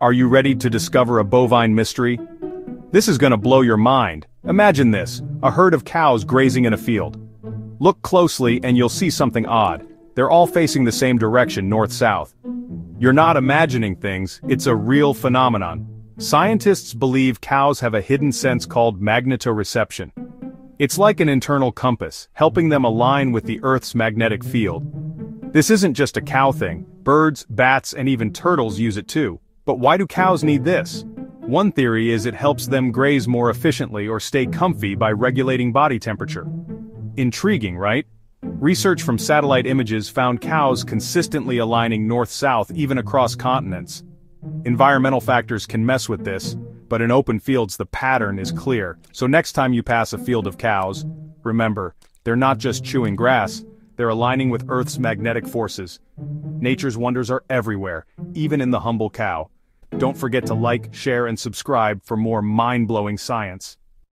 Are you ready to discover a bovine mystery? This is gonna blow your mind. Imagine this, a herd of cows grazing in a field. Look closely and you'll see something odd. They're all facing the same direction, north-south. You're not imagining things, it's a real phenomenon. Scientists believe cows have a hidden sense called magnetoreception. It's like an internal compass, helping them align with the Earth's magnetic field. This isn't just a cow thing, birds, bats, and even turtles use it too. But why do cows need this? One theory is it helps them graze more efficiently or stay comfy by regulating body temperature. Intriguing, right? Research from satellite images found cows consistently aligning north-south even across continents. Environmental factors can mess with this, but in open fields the pattern is clear. So next time you pass a field of cows, remember, they're not just chewing grass, they're aligning with Earth's magnetic forces. Nature's wonders are everywhere, even in the humble cow. Don't forget to like, share, and subscribe for more mind-blowing science.